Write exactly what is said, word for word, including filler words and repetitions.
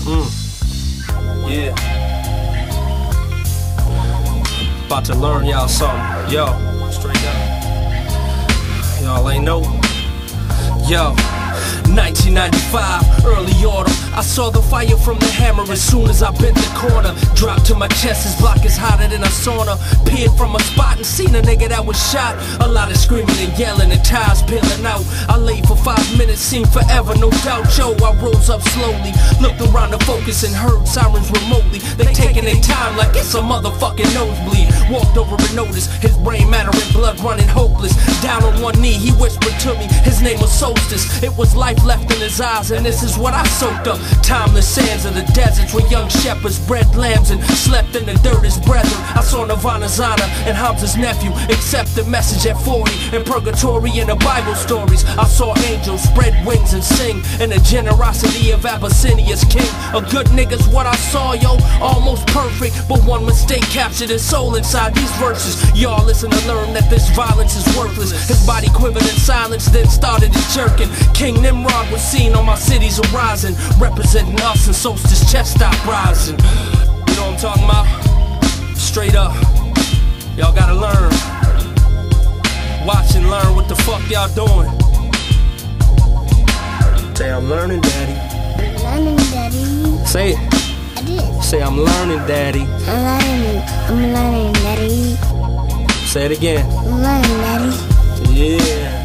Mm. Yeah. About to learn y'all something. Yo. Straight up. Y'all ain't know. Yo. nineteen ninety-five, early autumn, I saw the fire from the hammer as soon as I bent the corner. Dropped to my chest, his block is hotter than a sauna. Peered from a spot and seen a nigga that was shot. A lot of screaming and yelling and tires peeling out. I laid for five minutes, seemed forever, no doubt. Yo, I rose up slowly, looked around to focus and heard sirens remotely. They taking their time like it's a motherfucking nosebleed. Walked over and noticed his brain matter and blood running hopeless. Down on one knee, he whispered to me, his name was Solstice. It was life left in his eyes, and this is what I soaked up. Timeless sands of the deserts where young shepherds bred lambs and slept in the dirt as brethren. I saw Nirvana's honor and Hamza's nephew accept the message at forty, and purgatory in the Bible stories. I saw angels spread wings and sing, and the generosity of Abyssinia's king. A good nigga's what I saw, yo, almost perfect, but one mistake captured his soul inside these verses. Y'all listen to learn that this violence is worthless. His body quivered in silence, then started his jerking. King Nimrod was seen on my city's horizon, representing us and Solstice chest stop rising. You know what I'm talking about? Straight up. Y'all gotta learn. Watch and learn what the fuck y'all doing. Say I'm learning, daddy. I'm learning, daddy. Say it. I did. Say I'm learning, daddy. I'm learning. I'm learning, daddy. Say it again. I'm learning, daddy. Yeah.